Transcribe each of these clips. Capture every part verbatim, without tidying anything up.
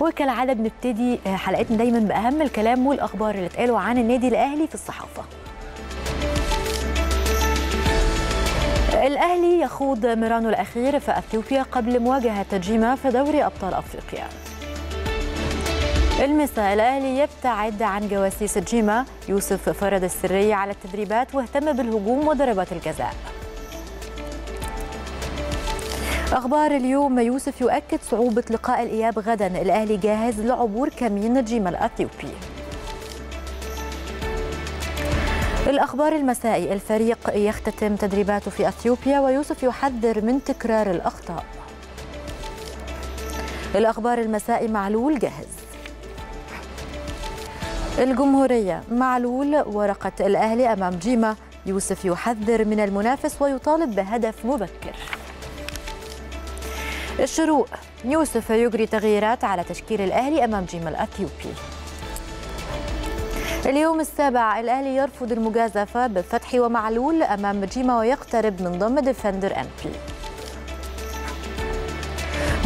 وكالعاده بنبتدي حلقتنا دايما باهم الكلام والاخبار اللي اتقالوا عن النادي الاهلي في الصحافه. الاهلي يخوض مرانه الاخير في اثيوبيا قبل مواجهه جيما في دوري ابطال افريقيا. المساء الاهلي يبتعد عن جواسيس جيما، يوسف فرض السريه على التدريبات واهتم بالهجوم وضربات الجزاء. أخبار اليوم: يوسف يؤكد صعوبة لقاء الإياب غدا، الأهلي جاهز لعبور كمين جيما الأثيوبي. الأخبار المسائي: الفريق يختتم تدريباته في أثيوبيا ويوسف يحذر من تكرار الأخطاء. الأخبار المسائي: معلول جاهز. الجمهورية: معلول ورقة الأهلي أمام جيما، يوسف يحذر من المنافس ويطالب بهدف مبكر. الشروق: يوسف يجري تغييرات على تشكيل الأهلي أمام جيما الأثيوبي. اليوم السابع: الأهلي يرفض المجازفة بفتحي ومعلول أمام جيما ويقترب من ضم ديفندر أنبي.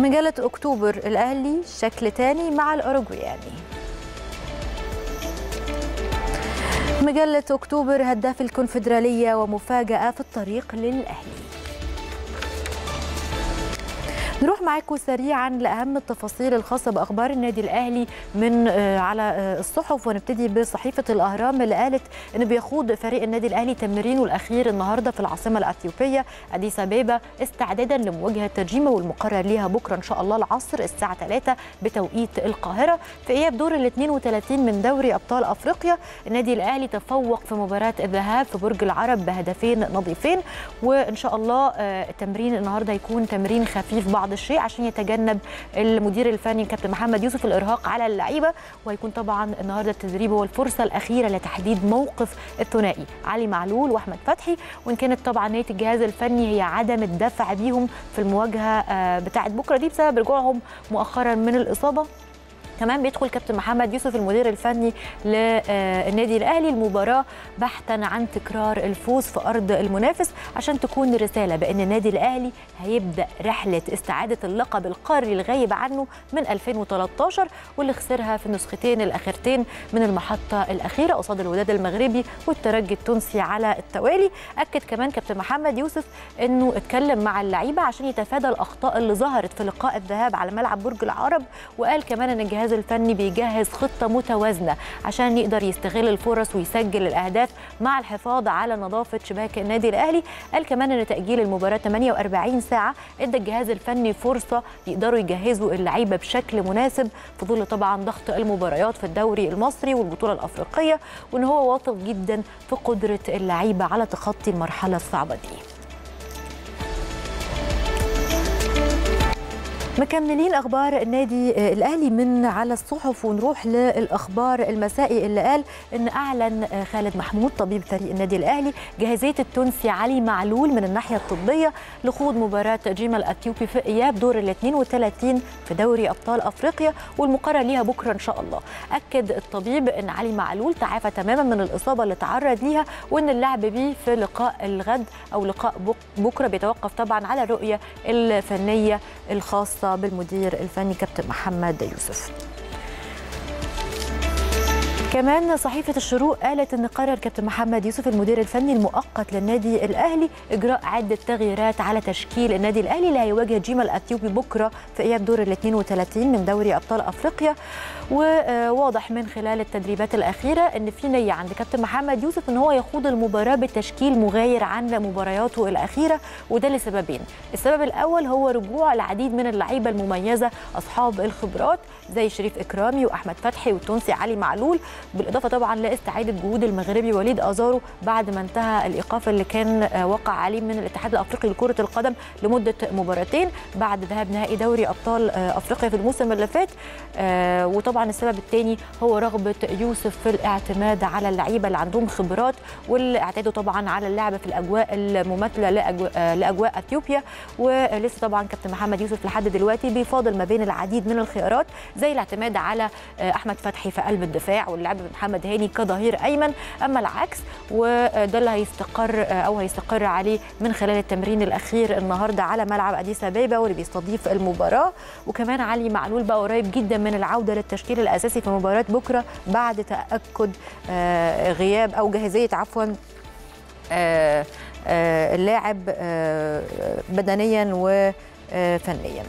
مجلة أكتوبر: الأهلي شكل تاني مع الأوروغوياني. مجلة أكتوبر: هداف الكونفدرالية ومفاجأة في الطريق للأهلي. نروح معاكم سريعا لأهم التفاصيل الخاصة بأخبار النادي الأهلي من على الصحف، ونبتدي بصحيفة الأهرام اللي قالت إن بيخوض فريق النادي الأهلي تمرينه الأخير النهارده في العاصمة الأثيوبية أديس أبيبا استعدادا لمواجهة جيما والمقرر ليها بكرة إن شاء الله العصر الساعة ثلاثة بتوقيت القاهرة في إياب دور ال اثنين وثلاثين من دوري أبطال أفريقيا. النادي الأهلي تفوق في مباراة الذهاب في برج العرب بهدفين نظيفين، وإن شاء الله تمرين النهارده يكون تمرين خفيف بعض الشيء عشان يتجنب المدير الفني كابتن محمد يوسف الارهاق على اللعيبه، وهيكون طبعا النهارده التدريب هو الفرصه الاخيره لتحديد موقف الثنائي علي معلول واحمد فتحي، وان كانت طبعا نيه الجهاز الفني هي عدم الدفع بيهم في المواجهه بتاعه بكره دي بسبب رجوعهم مؤخرا من الاصابه. كمان بيدخل كابتن محمد يوسف المدير الفني للنادي الاهلي المباراه بحثا عن تكرار الفوز في ارض المنافس عشان تكون رساله بان النادي الاهلي هيبدا رحله استعاده اللقب القاري الغايب عنه من ألفين وثلاثة عشر واللي خسرها في النسختين الاخيرتين من المحطه الاخيره قصاد الوداد المغربي والترجي التونسي على التوالي. اكد كمان كابتن محمد يوسف انه اتكلم مع اللعيبه عشان يتفادى الاخطاء اللي ظهرت في لقاء الذهاب على ملعب برج العرب، وقال كمان ان الجهاز الفني بيجهز خطة متوازنة عشان يقدر يستغل الفرص ويسجل الأهداف مع الحفاظ على نظافة شباك النادي الأهلي. قال كمان أن تأجيل المباراة ثمانية وأربعين ساعة ادى الجهاز الفني فرصة يقدروا يجهزوا اللعيبة بشكل مناسب في ظل طبعا ضغط المباريات في الدوري المصري والبطولة الأفريقية، وأن هو واثق جدا في قدرة اللعيبة على تخطي المرحلة الصعبة دي. مكملين اخبار النادي الاهلي من على الصحف، ونروح للاخبار المسائي اللي قال ان اعلن خالد محمود طبيب فريق النادي الاهلي جاهزيه التونسي علي معلول من الناحيه الطبيه لخوض مباراه جيما الاثيوبي في اياب دور ال اثنين وثلاثين في دوري ابطال افريقيا والمقرر ليها بكره ان شاء الله. اكد الطبيب ان علي معلول تعافى تماما من الاصابه اللي تعرض ليها، وان اللعب بيه في لقاء الغد او لقاء بكره بيتوقف طبعا على الرؤيه الفنيه الخاصه بالمدير الفني كابتن محمد يوسف. كمان صحيفة الشروق قالت ان قرر كابتن محمد يوسف المدير الفني المؤقت للنادي الاهلي اجراء عدة تغييرات على تشكيل النادي الاهلي اللي هيواجه جيما الاثيوبي بكره في اياب دور ال اثنين وثلاثين من دوري ابطال افريقيا. وواضح من خلال التدريبات الاخيره ان في نيه عند كابتن محمد يوسف ان هو يخوض المباراه بتشكيل مغاير عن مبارياته الاخيره، وده لسببين. السبب الاول هو رجوع العديد من اللعيبه المميزه اصحاب الخبرات زي شريف إكرامي واحمد فتحي والتونسي علي معلول، بالاضافه طبعا لاستعاده جهود المغربي وليد ازارو بعد ما انتهى الايقاف اللي كان وقع عليه من الاتحاد الافريقي لكره القدم لمده مباراتين بعد ذهاب نهائي دوري ابطال افريقيا في الموسم اللي فات. وطبعا السبب الثاني هو رغبه يوسف في الاعتماد على اللعيبه اللي عندهم خبرات واللي اعتادوا طبعا على اللعب في الاجواء المماثله لاجواء اثيوبيا، ولسه طبعا كابتن محمد يوسف لحد دلوقتي بيفاضل ما بين العديد من الخيارات زي الاعتماد على احمد فتحي في قلب الدفاع واللاعب لعب محمد هاني كظهير ايمن، اما العكس وده اللي هيستقر او هيستقر عليه من خلال التمرين الاخير النهارده على ملعب اديس ابيبا واللي بيستضيف المباراه. وكمان علي معلول بقى قريب جدا من العوده للتشكيل الاساسي في مباراه بكره بعد تاكد غياب او جاهزيه عفوا اللاعب بدنيا وفنيا.